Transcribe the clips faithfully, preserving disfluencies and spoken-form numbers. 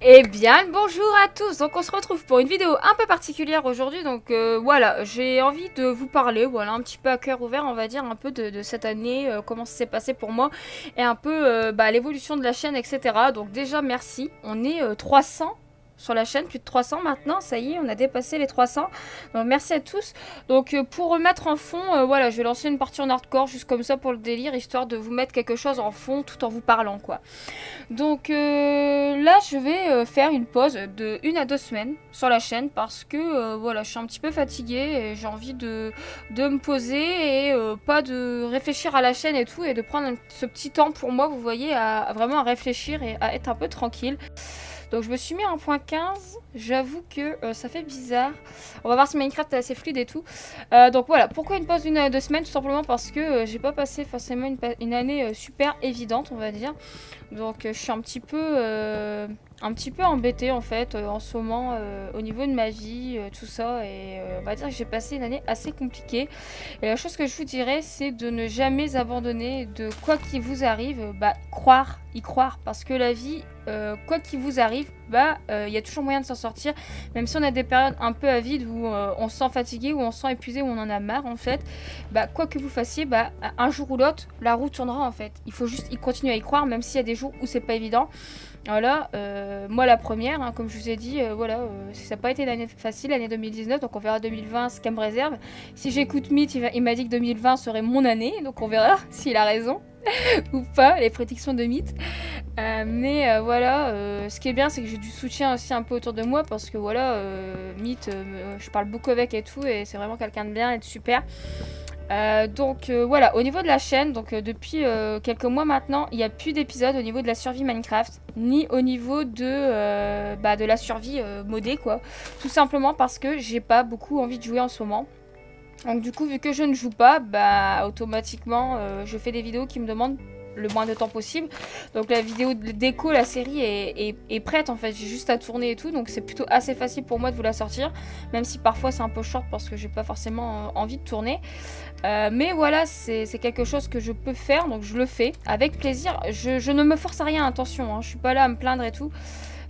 Eh bien bonjour à tous, donc on se retrouve pour une vidéo un peu particulière aujourd'hui, donc euh, voilà, j'ai envie de vous parler, voilà, un petit peu à cœur ouvert on va dire, un peu de, de cette année, euh, comment ça s'est passé pour moi, et un peu euh, bah, l'évolution de la chaîne, et cetera. Donc déjà merci, on est euh, trois cents sur la chaîne, plus de trois cents maintenant, ça y est, on a dépassé les trois cents, donc merci à tous. Donc euh, pour remettre en fond, euh, voilà, je vais lancer une partie en hardcore, juste comme ça pour le délire, histoire de vous mettre quelque chose en fond, tout en vous parlant, quoi. Donc euh, là, je vais euh, faire une pause de une à deux semaines sur la chaîne, parce que, euh, voilà, je suis un petit peu fatiguée, et j'ai envie de, de me poser, et euh, pas de réfléchir à la chaîne et tout, et de prendre ce petit temps pour moi, vous voyez, à, à vraiment à réfléchir, et à être un peu tranquille. Donc je me suis mis à un point quinze, j'avoue que euh, ça fait bizarre. On va voir si Minecraft est assez fluide et tout. Euh, donc voilà, pourquoi une pause d'une à deux semaines? Tout simplement parce que euh, j'ai pas passé forcément une, pa une année euh, super évidente, on va dire. Donc euh, je suis un petit peu... Euh... un petit peu embêtée en fait euh, en ce moment euh, au niveau de ma vie, euh, tout ça, et euh, on va dire que j'ai passé une année assez compliquée, et la chose que je vous dirais, c'est de ne jamais abandonner, de quoi qu'il vous arrive, bah croire, y croire, parce que la vie, euh, quoi qu'il vous arrive, bah il euh, y a toujours moyen de s'en sortir, même si on a des périodes un peu avides où euh, on se sent fatigué, où on se sent épuisé, où on en a marre en fait, bah quoi que vous fassiez, bah un jour ou l'autre la roue tournera en fait, il faut juste y continuer à y croire, même s'il y a des jours où c'est pas évident. Voilà, euh, moi la première, hein, comme je vous ai dit, euh, voilà, euh, ça n'a pas été l'année facile, l'année deux mille dix-neuf, donc on verra deux mille vingt ce qu'elle me réserve. Si j'écoute Mythe, il m'a dit que deux mille vingt serait mon année, donc on verra s'il a raison ou pas, les prédictions de Mythe. Euh, mais euh, voilà, euh, ce qui est bien, c'est que j'ai du soutien aussi un peu autour de moi, parce que voilà, euh, Mythe, euh, je parle beaucoup avec et tout, et c'est vraiment quelqu'un de bien et de super. Euh, donc euh, voilà, au niveau de la chaîne, donc euh, depuis euh, quelques mois maintenant, il n'y a plus d'épisodes au niveau de la survie Minecraft, ni au niveau de, euh, bah, de la survie euh, modée quoi, tout simplement parce que j'ai pas beaucoup envie de jouer en ce moment. Donc du coup, vu que je ne joue pas, bah automatiquement euh, je fais des vidéos qui me demandent le moins de temps possible. Donc la vidéo de déco, la série est, est, est prête en fait, j'ai juste à tourner et tout, donc c'est plutôt assez facile pour moi de vous la sortir, même si parfois c'est un peu short parce que j'ai pas forcément envie de tourner, euh, mais voilà, c'est quelque chose que je peux faire, donc je le fais avec plaisir, je, je ne me force à rien, attention hein, je suis pas là à me plaindre et tout,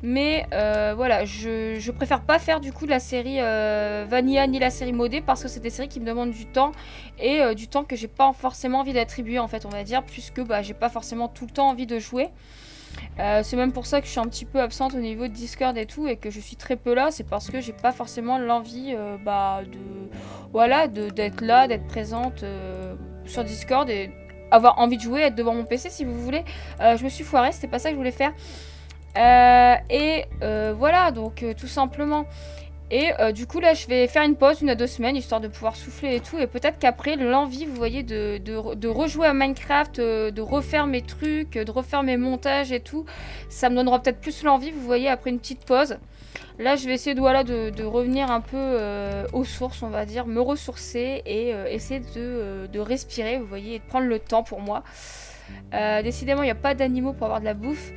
mais euh, voilà, je, je préfère pas faire du coup de la série euh, Vanilla ni la série modée, parce que c'est des séries qui me demandent du temps, et euh, du temps que j'ai pas forcément envie d'attribuer en fait, on va dire, puisque bah, j'ai pas forcément tout le temps envie de jouer. Euh, c'est même pour ça que je suis un petit peu absente au niveau de Discord et tout, et que je suis très peu là, c'est parce que j'ai pas forcément l'envie euh, bah, de voilà, de d'être là, d'être présente euh, sur Discord, et avoir envie de jouer, être devant mon P C si vous voulez. Euh, je me suis foirée, c'était pas ça que je voulais faire. Euh, et euh, voilà, donc euh, tout simplement, et euh, du coup là je vais faire une pause une à deux semaines, histoire de pouvoir souffler et tout, et peut-être qu'après l'envie, vous voyez, de, de, de rejouer à Minecraft, euh, de refaire mes trucs, de refaire mes montages et tout, ça me donnera peut-être plus l'envie, vous voyez, après une petite pause. Là je vais essayer de, voilà, de, de revenir un peu euh, aux sources, on va dire, me ressourcer, et euh, essayer de, euh, de respirer, vous voyez, et de prendre le temps pour moi. euh, décidément il n'y a pas d'animaux pour avoir de la bouffe.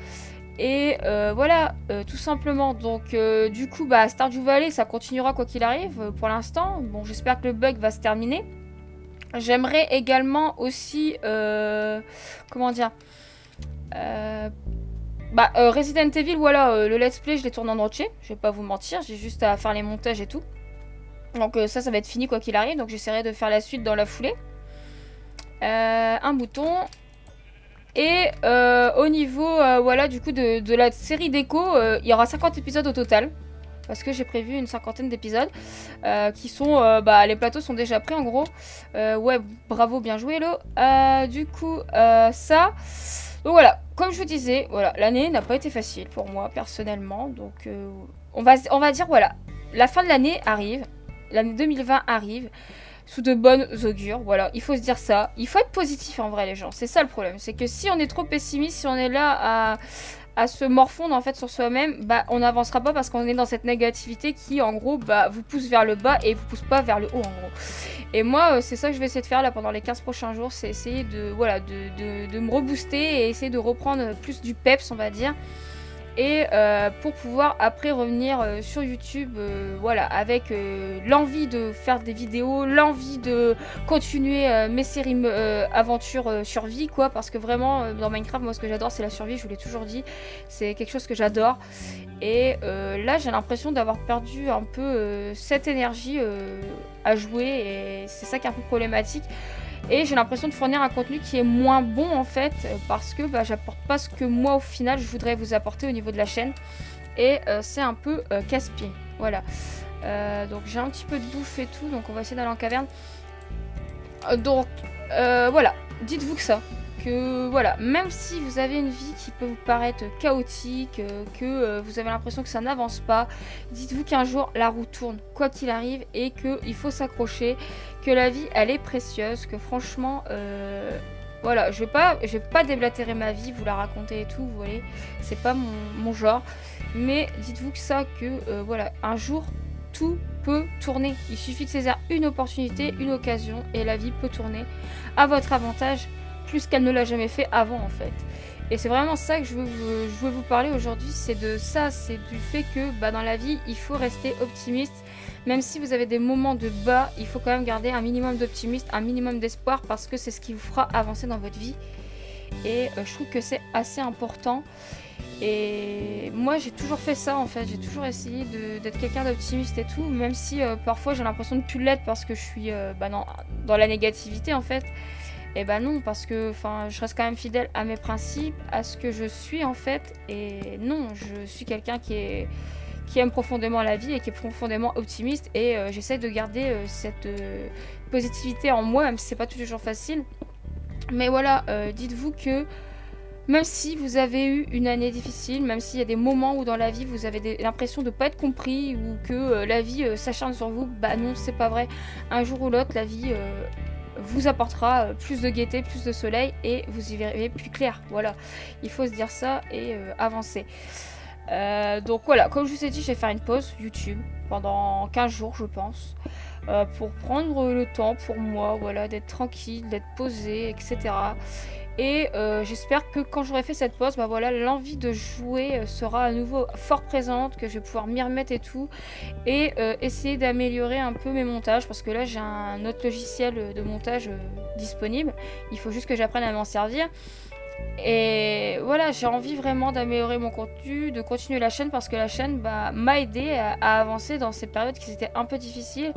Et euh, voilà, euh, tout simplement, donc euh, du coup, bah, Stardew Valley, ça continuera quoi qu'il arrive euh, pour l'instant. Bon, j'espère que le bug va se terminer. J'aimerais également aussi, euh, comment dire, euh, bah, euh, Resident Evil, voilà, euh, le let's play, je les tourne en entier, je vais pas vous mentir, j'ai juste à faire les montages et tout. Donc euh, ça, ça va être fini quoi qu'il arrive, donc j'essaierai de faire la suite dans la foulée. Euh, un bouton... Et euh, au niveau euh, voilà, du coup de, de la série déco, euh, il y aura cinquante épisodes au total, parce que j'ai prévu une cinquantaine d'épisodes euh, qui sont, euh, bah les plateaux sont déjà prêts en gros. Euh, ouais, bravo, bien joué Lo. Euh, du coup euh, ça, donc voilà, comme je vous disais, voilà, l'année n'a pas été facile pour moi personnellement, donc euh, on va on va dire voilà, la fin de l'année arrive, l'année deux mille vingt arrive. Sous de bonnes augures, voilà, il faut se dire ça. Il faut être positif en vrai les gens, c'est ça le problème. C'est que si on est trop pessimiste, si on est là à, à se morfondre en fait sur soi-même, bah on n'avancera pas, parce qu'on est dans cette négativité qui en gros bah vous pousse vers le bas et vous pousse pas vers le haut en gros. Et moi c'est ça que je vais essayer de faire là pendant les quinze prochains jours, c'est essayer de, voilà, de, de, de me rebooster et essayer de reprendre plus du peps on va dire. et euh, pour pouvoir après revenir euh, sur YouTube euh, voilà, avec euh, l'envie de faire des vidéos, l'envie de continuer euh, mes séries euh, aventures euh, survie quoi, parce que vraiment euh, dans Minecraft moi ce que j'adore c'est la survie, je vous l'ai toujours dit, c'est quelque chose que j'adore. Et euh, là j'ai l'impression d'avoir perdu un peu euh, cette énergie euh, à jouer, et c'est ça qui est un peu problématique. Et j'ai l'impression de fournir un contenu qui est moins bon en fait, parce que bah, j'apporte pas ce que moi au final je voudrais vous apporter au niveau de la chaîne. Et euh, c'est un peu euh, casse-pied. Voilà. Euh, donc j'ai un petit peu de bouffe et tout, donc on va essayer d'aller en caverne. Euh, donc euh, voilà, dites-vous que ça. Que voilà, même si vous avez une vie qui peut vous paraître chaotique, que vous avez l'impression que ça n'avance pas, dites-vous qu'un jour la roue tourne, quoi qu'il arrive, et qu'il faut s'accrocher, que la vie elle est précieuse, que franchement, euh, voilà, je vais pas, je vais pas déblatérer ma vie, vous la raconter et tout, vous voyez, c'est pas mon, mon genre, mais dites-vous que ça, que euh, voilà, un jour tout peut tourner, il suffit de saisir une opportunité, une occasion, et la vie peut tourner à votre avantage, plus qu'elle ne l'a jamais fait avant en fait. Et c'est vraiment ça que je veux vous, je veux vous parler aujourd'hui, c'est de ça, c'est du fait que bah, dans la vie il faut rester optimiste, même si vous avez des moments de bas, il faut quand même garder un minimum d'optimisme, un minimum d'espoir, parce que c'est ce qui vous fera avancer dans votre vie. Et euh, je trouve que c'est assez important, et moi j'ai toujours fait ça en fait, j'ai toujours essayé d'être quelqu'un d'optimiste et tout, même si euh, parfois j'ai l'impression de ne plus l'être parce que je suis euh, bah, dans, dans la négativité en fait. Et bah non, parce que je reste quand même fidèle à mes principes, à ce que je suis en fait. Et non, je suis quelqu'un qui, est, qui aime profondément la vie et qui est profondément optimiste. Et euh, j'essaie de garder euh, cette euh, positivité en moi, même si c'est pas toujours facile. Mais voilà, euh, dites-vous que même si vous avez eu une année difficile, même s'il y a des moments où dans la vie vous avez l'impression de ne pas être compris, ou que euh, la vie euh, s'acharne sur vous, bah non, c'est pas vrai. Un jour ou l'autre, la vie... Euh, vous apportera plus de gaieté, plus de soleil, et vous y verrez plus clair. Voilà, il faut se dire ça et euh, avancer. Euh, donc voilà, comme je vous ai dit, je vais faire une pause YouTube pendant quinze jours, je pense, euh, pour prendre le temps pour moi, voilà, d'être tranquille, d'être posée, et cetera. Et euh, j'espère que quand j'aurai fait cette pause, bah voilà, l'envie de jouer sera à nouveau fort présente, que je vais pouvoir m'y remettre et tout, et euh, essayer d'améliorer un peu mes montages, parce que là j'ai un autre logiciel de montage euh, disponible, il faut juste que j'apprenne à m'en servir. Et voilà, j'ai envie vraiment d'améliorer mon contenu, de continuer la chaîne, parce que la chaîne bah, m'a aidé à, à avancer dans ces périodes qui étaient un peu difficiles,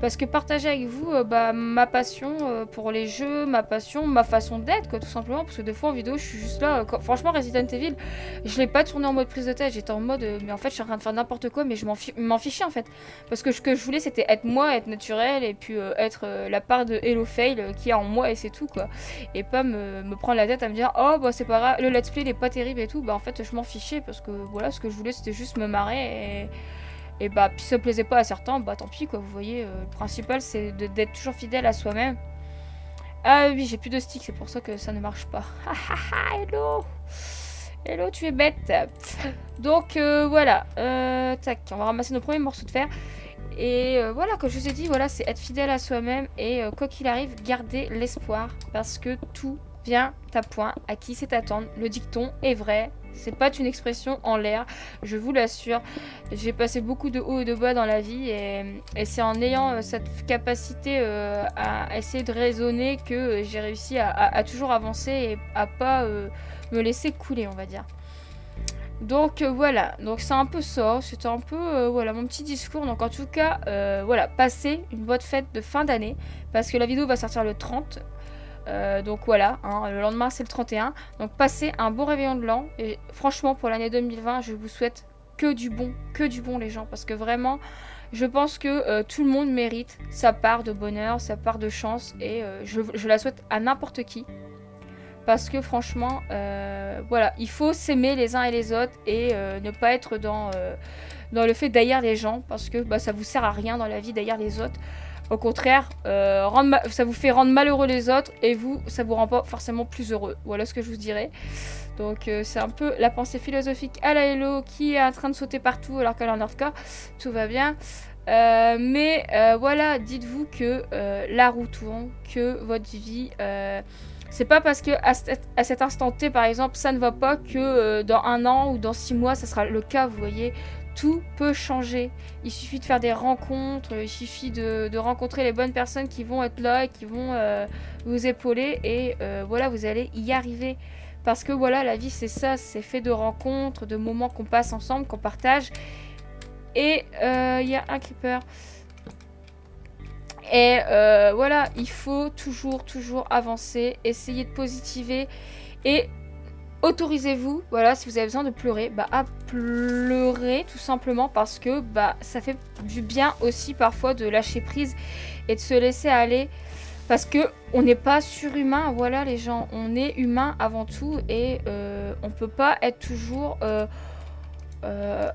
parce que partager avec vous euh, bah, ma passion euh, pour les jeux, ma passion, ma façon d'être tout simplement, parce que des fois en vidéo je suis juste là, euh, quand... franchement Resident Evil, je l'ai pas tourné en mode prise de tête, j'étais en mode euh, mais en fait je suis en train de faire n'importe quoi, mais je m'en fi... fichais en fait, parce que ce que je voulais c'était être moi, être naturel, et puis euh, être euh, la part de Hello Fail euh, qui est en moi, et c'est tout quoi, et pas me, me prendre la tête à me dire oh bah c'est pas grave, le let's play il est pas terrible et tout, bah en fait je m'en fichais, parce que voilà, ce que je voulais c'était juste me marrer, et, et bah puis ça plaisait pas à certains, bah tant pis quoi, vous voyez, euh, le principal c'est d'être toujours fidèle à soi-même. Ah oui, j'ai plus de stick, c'est pour ça que ça ne marche pas. Hello Hello, tu es bête. Donc euh, voilà, euh, tac, on va ramasser nos premiers morceaux de fer. Et euh, voilà, comme je vous ai dit, voilà, c'est être fidèle à soi-même, et euh, quoi qu'il arrive, garder l'espoir, parce que tout vient à point, à qui c'est attendre. Le dicton est vrai, c'est pas une expression en l'air, je vous l'assure. J'ai passé beaucoup de hauts et de bas dans la vie, et, et c'est en ayant euh, cette capacité euh, à essayer de raisonner que j'ai réussi à, à, à toujours avancer et à pas euh, me laisser couler, on va dire. Donc euh, voilà, donc c'est un peu ça, c'était un peu euh, voilà mon petit discours. Donc en tout cas, euh, voilà, passez une bonne fête de fin d'année, parce que la vidéo va sortir le trente. Euh, donc voilà, hein, le lendemain c'est le trente et un, donc passez un bon réveillon de l'an, et franchement pour l'année deux mille vingt je vous souhaite que du bon, que du bon les gens, parce que vraiment je pense que euh, tout le monde mérite sa part de bonheur, sa part de chance, et euh, je, je la souhaite à n'importe qui, parce que franchement euh, voilà, il faut s'aimer les uns et les autres, et euh, ne pas être dans, euh, dans le fait d'haïr les gens, parce que bah, ça vous sert à rien dans la vie d'haïr les autres. Au contraire, euh, rendre ça vous fait rendre malheureux les autres, et vous, ça vous rend pas forcément plus heureux. Voilà ce que je vous dirais. Donc euh, c'est un peu la pensée philosophique à la Hello, qui est en train de sauter partout alors qu'elle est en hardcore. Tout va bien. Euh, mais euh, voilà, dites-vous que euh, la roue tourne, que votre vie... Euh, C'est pas parce que à, à cet instant T, par exemple, ça ne va pas que euh, dans un an ou dans six mois, ça sera le cas, vous voyez. Tout peut changer. Il suffit de faire des rencontres, il suffit de, de rencontrer les bonnes personnes qui vont être là, qui vont euh, vous épauler et euh, voilà, vous allez y arriver. Parce que voilà, la vie, c'est ça, c'est fait de rencontres, de moments qu'on passe ensemble, qu'on partage. Et il euh, y a un creeper. Et euh, voilà, il faut toujours, toujours avancer, essayer de positiver et autorisez-vous, voilà, si vous avez besoin de pleurer, bah à pleurer tout simplement parce que bah ça fait du bien aussi parfois de lâcher prise et de se laisser aller parce que on n'est pas surhumain, voilà les gens, on est humain avant tout et euh, on peut pas être toujours euh, euh,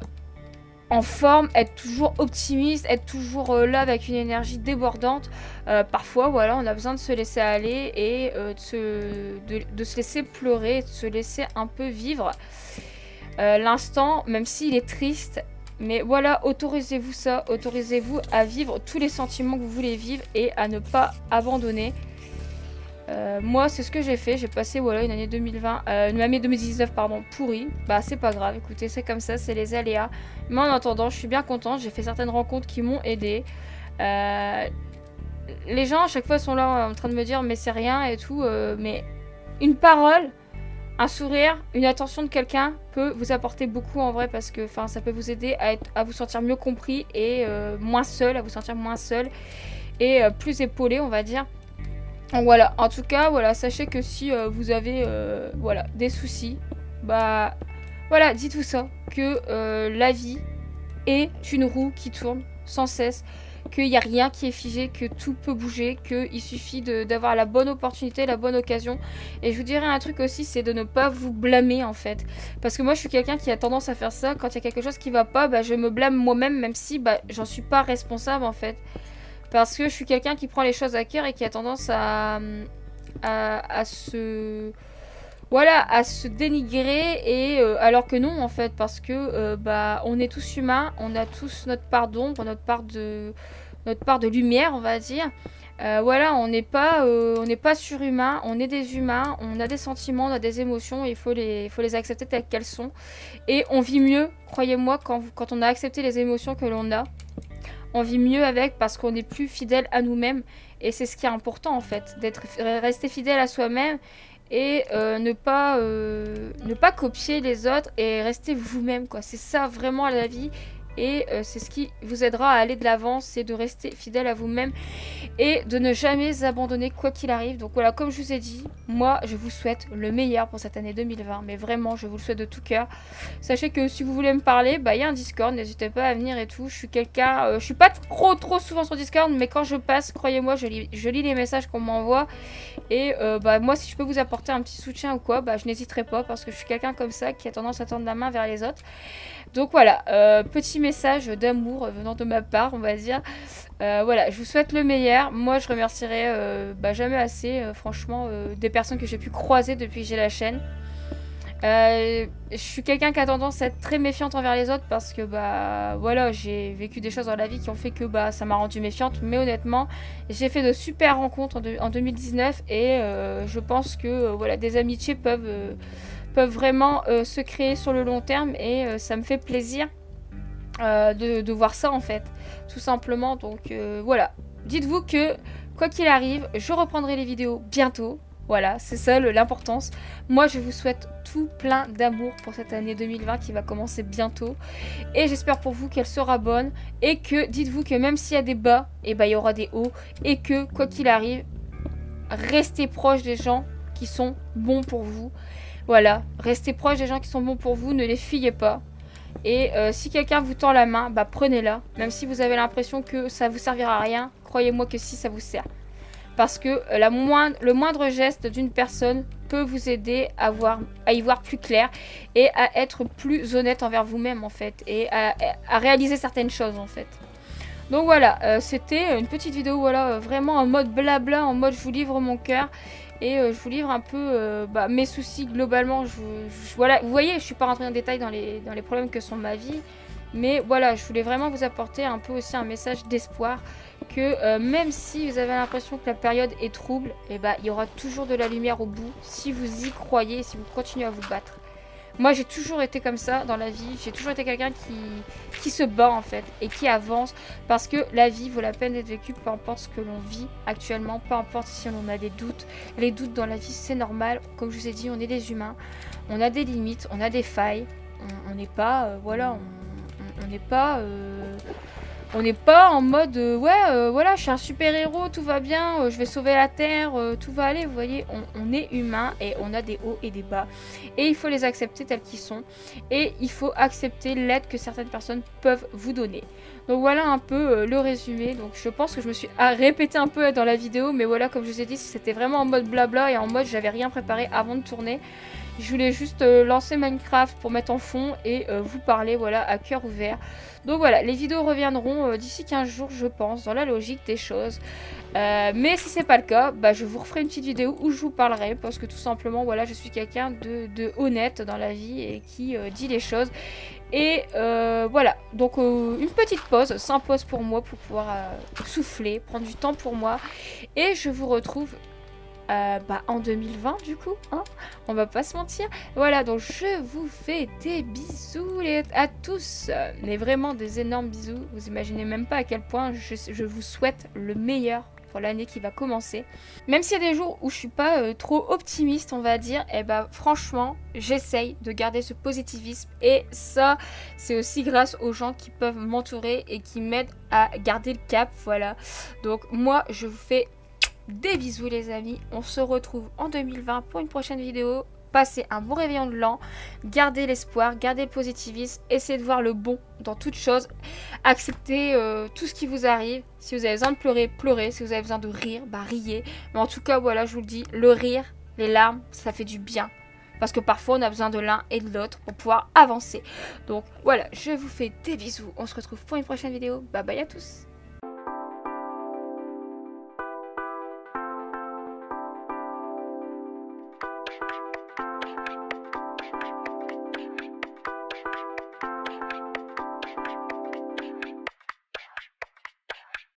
en forme, être toujours optimiste, être toujours euh, là avec une énergie débordante. Euh, parfois, voilà, on a besoin de se laisser aller et euh, de, se, de, de se laisser pleurer, de se laisser un peu vivre euh, l'instant, même s'il est triste. Mais voilà, autorisez-vous ça, autorisez-vous à vivre tous les sentiments que vous voulez vivre et à ne pas abandonner. Euh, moi, c'est ce que j'ai fait. J'ai passé voilà une année deux mille vingt, euh, une année deux mille dix-neuf pardon, pourrie. Bah, c'est pas grave. Écoutez, c'est comme ça, c'est les aléas. Mais en attendant, je suis bien contente. J'ai fait certaines rencontres qui m'ont aidée. Euh, les gens à chaque fois sont là en train de me dire mais c'est rien et tout. Euh, mais une parole, un sourire, une attention de quelqu'un peut vous apporter beaucoup en vrai parce que, enfin, ça peut vous aider à être, à vous sentir mieux compris et euh, moins seul, à vous sentir moins seul et euh, plus épaulé, on va dire. Voilà, en tout cas, voilà, sachez que si euh, vous avez euh, voilà, des soucis, bah voilà, dites tout ça, que euh, la vie est une roue qui tourne sans cesse, qu'il n'y a rien qui est figé, que tout peut bouger, qu'il suffit d'avoir la bonne opportunité, la bonne occasion. Et je vous dirais un truc aussi, c'est de ne pas vous blâmer en fait. Parce que moi, je suis quelqu'un qui a tendance à faire ça, quand il y a quelque chose qui va pas, bah, je me blâme moi-même, même si bah, j'en suis pas responsable en fait. Parce que je suis quelqu'un qui prend les choses à cœur et qui a tendance à, à, à se voilà à se dénigrer et euh, alors que non en fait parce que euh, bah on est tous humains, on a tous notre part d'ombre, notre part de notre part de lumière on va dire. Euh, voilà, on n'est pas euh, on n'est pas surhumain, on est des humains, on a des sentiments, on a des émotions, et il faut les il faut les accepter telles qu'elles sont et on vit mieux, croyez-moi, quand quand on a accepté les émotions que l'on a. On vit mieux avec parce qu'on est plus fidèle à nous-mêmes. Et c'est ce qui est important en fait, d'être rester fidèle à soi-même et euh, ne, pas, euh, ne pas copier les autres et rester vous-même. C'est ça vraiment la vie et euh, c'est ce qui vous aidera à aller de l'avant, c'est de rester fidèle à vous-même et de ne jamais abandonner quoi qu'il arrive. Donc voilà, comme je vous ai dit, moi je vous souhaite le meilleur pour cette année deux mille vingt, mais vraiment je vous le souhaite de tout cœur. Sachez que si vous voulez me parler, bah il y a un Discord, n'hésitez pas à venir et tout. Je suis quelqu'un, euh, je suis pas trop trop souvent sur Discord, mais quand je passe, croyez-moi, je lis, je lis les messages qu'on m'envoie et euh, bah moi si je peux vous apporter un petit soutien ou quoi, bah je n'hésiterai pas parce que je suis quelqu'un comme ça qui a tendance à tendre la main vers les autres. Donc voilà, euh, petit message d'amour venant de ma part, on va dire. Euh, voilà, je vous souhaite le meilleur. Moi, je remercierai euh, bah, jamais assez, euh, franchement, euh, des personnes que j'ai pu croiser depuis que j'ai la chaîne. Euh, je suis quelqu'un qui a tendance à être très méfiante envers les autres parce que, bah, voilà, j'ai vécu des choses dans la vie qui ont fait que, bah, ça m'a rendue méfiante. Mais honnêtement, j'ai fait de super rencontres en, de, en deux mille dix-neuf et euh, je pense que, euh, voilà, des amitiés peuvent... Euh, peuvent vraiment euh, se créer sur le long terme et euh, ça me fait plaisir euh, de, de voir ça en fait, tout simplement. Donc euh, voilà, dites-vous que quoi qu'il arrive, je reprendrai les vidéos bientôt, voilà, c'est ça l'importance. Moi je vous souhaite tout plein d'amour pour cette année deux mille vingt qui va commencer bientôt et j'espère pour vous qu'elle sera bonne et que dites-vous que même s'il y a des bas, et ben, il y aura des hauts et que quoi qu'il arrive, restez proche des gens qui sont bons pour vous. Voilà, restez proche des gens qui sont bons pour vous, ne les fuyez pas. Et euh, si quelqu'un vous tend la main, bah prenez-la. Même si vous avez l'impression que ça vous servira à rien, croyez-moi que si, ça vous sert. Parce que la moindre, le moindre geste d'une personne peut vous aider à, voir, à y voir plus clair et à être plus honnête envers vous-même en fait. Et à, à réaliser certaines choses en fait. Donc voilà, euh, c'était une petite vidéo voilà, vraiment en mode blabla, en mode je vous livre mon cœur. Et euh, je vous livre un peu euh, bah, mes soucis globalement. Je, je, voilà. Vous voyez, je ne suis pas rentrée en détail dans les, dans les problèmes que sont ma vie. Mais voilà, je voulais vraiment vous apporter un peu aussi un message d'espoir. que euh, même si vous avez l'impression que la période est trouble, eh ben, il y aura toujours de la lumière au bout si vous y croyez, si vous continuez à vous battre. Moi, j'ai toujours été comme ça dans la vie. J'ai toujours été quelqu'un qui, qui se bat, en fait, et qui avance. Parce que la vie vaut la peine d'être vécue, peu importe ce que l'on vit actuellement, peu importe si on a des doutes. Les doutes dans la vie, c'est normal. Comme je vous ai dit, on est des humains. On a des limites, on a des failles. On n'est pas... Euh, voilà, on n'est pas... Euh, on n'est pas en mode... Euh, ouais, euh, voilà, je suis un super-héros, tout va bien, euh, je vais sauver la Terre, euh, tout va aller. Vous voyez, on, on est humain et on a des hauts et des bas. Et il faut les accepter tels qu'ils sont. Et il faut accepter l'aide que certaines personnes peuvent vous donner. Donc voilà un peu euh, le résumé. Donc je pense que je me suis répété un peu dans la vidéo. Mais voilà, comme je vous ai dit, c'était vraiment en mode blabla et en mode j'avais rien préparé avant de tourner. Je voulais juste euh, lancer Minecraft pour mettre en fond et euh, vous parler, voilà, à cœur ouvert. Donc voilà, les vidéos reviendront euh, d'ici quinze jours, je pense, dans la logique des choses. Euh, mais si c'est pas le cas, bah, je vous referai une petite vidéo où je vous parlerai. Parce que tout simplement, voilà, je suis quelqu'un de, de honnête dans la vie et qui euh, dit les choses. Et euh, voilà, donc euh, une petite pause s'impose pour moi pour pouvoir euh, souffler, prendre du temps pour moi. Et je vous retrouve... Euh, bah, en deux mille vingt du coup, hein, on va pas se mentir. Voilà, donc je vous fais des bisous les... à tous, mais vraiment des énormes bisous. Vous imaginez même pas à quel point je, je vous souhaite le meilleur pour l'année qui va commencer. Même s'il y a des jours où je suis pas euh, trop optimiste, on va dire, et bah franchement, j'essaye de garder ce positivisme. Et ça, c'est aussi grâce aux gens qui peuvent m'entourer et qui m'aident à garder le cap, voilà. Donc moi, je vous fais... des bisous les amis, on se retrouve en deux mille vingt pour une prochaine vidéo. Passez un bon réveillon de l'an, gardez l'espoir, gardez le positivisme, essayez de voir le bon dans toute chose, acceptez euh, tout ce qui vous arrive. Si vous avez besoin de pleurer, pleurez, si vous avez besoin de rire, bah riez. Mais en tout cas voilà, je vous le dis, le rire, les larmes, ça fait du bien. Parce que parfois on a besoin de l'un et de l'autre pour pouvoir avancer. Donc voilà, je vous fais des bisous, on se retrouve pour une prochaine vidéo, bye bye à tous.